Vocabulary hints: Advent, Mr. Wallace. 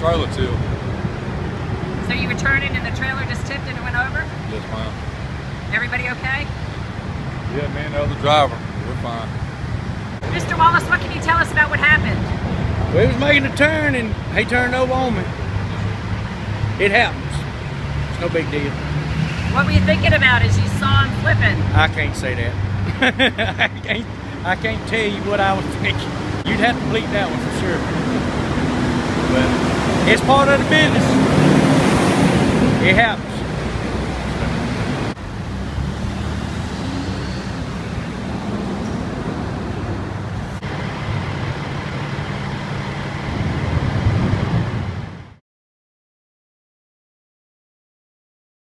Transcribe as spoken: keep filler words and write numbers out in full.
Charlotte too. So you were turning and the trailer just tipped and it went over? Yes, ma'am. Everybody okay? Yeah, me and the other driver, we're fine. Mister Wallace, what can you tell us about what happened? Well, he was making a turn and he turned over on me. It happens. It's no big deal. What were you thinking about as you saw him flipping? I can't say that. I can't. I can't tell you what I was thinking. You'd have to bleep that one for sure. But it's part of the business. It happens.